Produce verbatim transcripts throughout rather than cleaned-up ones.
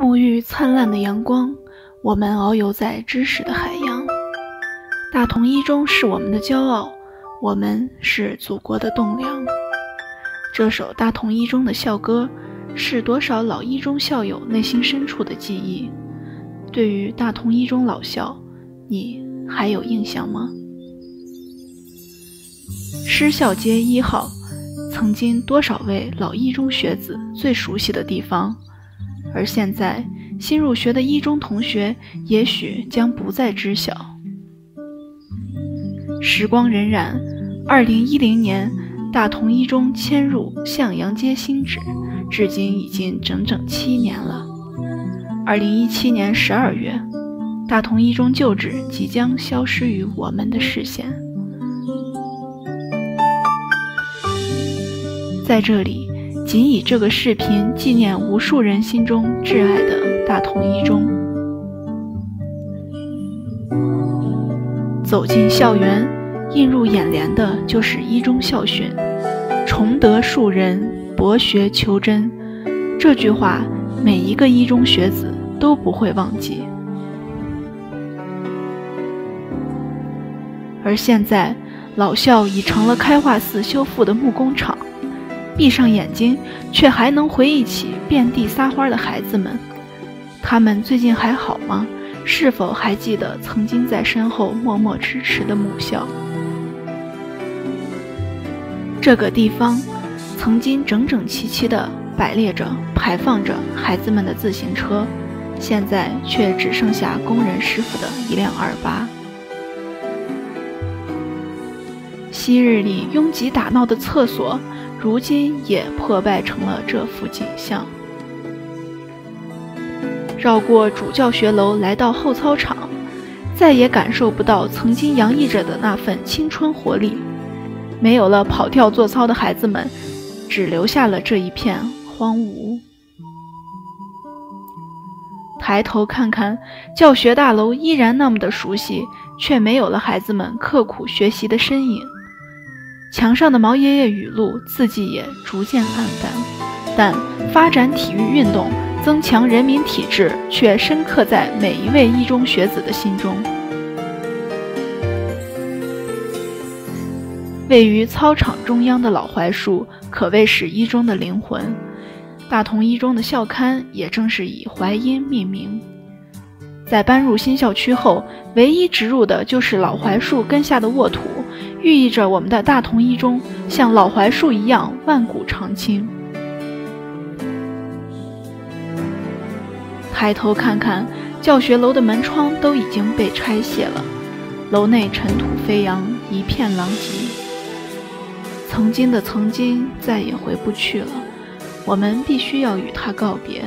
沐浴灿烂的阳光，我们遨游在知识的海洋。大同一中是我们的骄傲，我们是祖国的栋梁。这首大同一中的校歌，是多少老一中校友内心深处的记忆。对于大同一中老校，你还有印象吗？师校街一号，曾经多少位老一中学子最熟悉的地方，而现在新入学的一中同学也许将不再知晓。时光荏苒，二零一零年大同一中迁入向阳街新址，至今已经整整七年了。二零一七年十二月，大同一中旧址即将消失于我们的视线。在这里，仅以这个视频纪念无数人心中挚爱的大同一中。走进校园，映入眼帘的就是一中校训：崇德树人，博学求真。这句话，每一个一中学子都不会忘记。而现在，老校已成了开化寺修复的木工厂。闭上眼睛，却还能回忆起遍地撒欢的孩子们。他们最近还好吗？是否还记得曾经在身后默默支持的母校？这个地方曾经整整齐齐地摆列着、排放着孩子们的自行车，现在却只剩下工人师傅的一辆二八。昔日里拥挤打闹的厕所，如今也破败成了这幅景象。绕过主教学楼，来到后操场，再也感受不到曾经洋溢着的那份青春活力。没有了跑跳做操的孩子们，只留下了这一片荒芜。抬头看看，教学大楼依然那么的熟悉，却没有了孩子们刻苦学习的身影。墙上的毛爷爷语录字迹也逐渐暗淡，但发展体育运动、增强人民体质却深刻在每一位一中学子的心中。位于操场中央的老槐树可谓是一中的灵魂，大同一中的校刊也正是以槐荫命名。在搬入新校区后，唯一植入的就是老槐树根下的沃土，寓意着我们的大同一中像老槐树一样万古长青。抬头看看，教学楼的门窗都已经被拆卸了，楼内尘土飞扬，一片狼藉。曾经的曾经再也回不去了，我们必须要与它告别。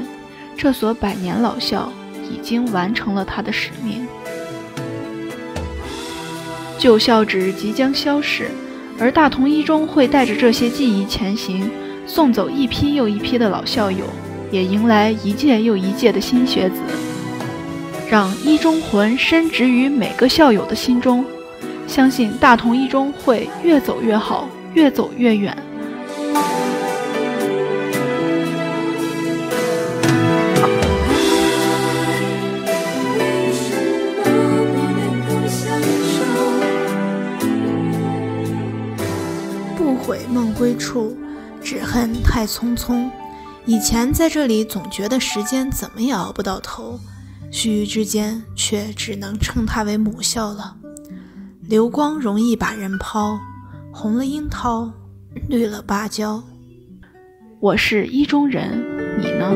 这所百年老校已经完成了他的使命。旧校址即将消逝，而大同一中会带着这些记忆前行，送走一批又一批的老校友，也迎来一届又一届的新学子，让一中魂深植于每个校友的心中。相信大同一中会越走越好，越走越远。梦归处，只恨太匆匆。以前在这里总觉得时间怎么也熬不到头，须臾之间却只能称它为母校了。流光容易把人抛，红了樱桃，绿了芭蕉。我是一中人，你呢？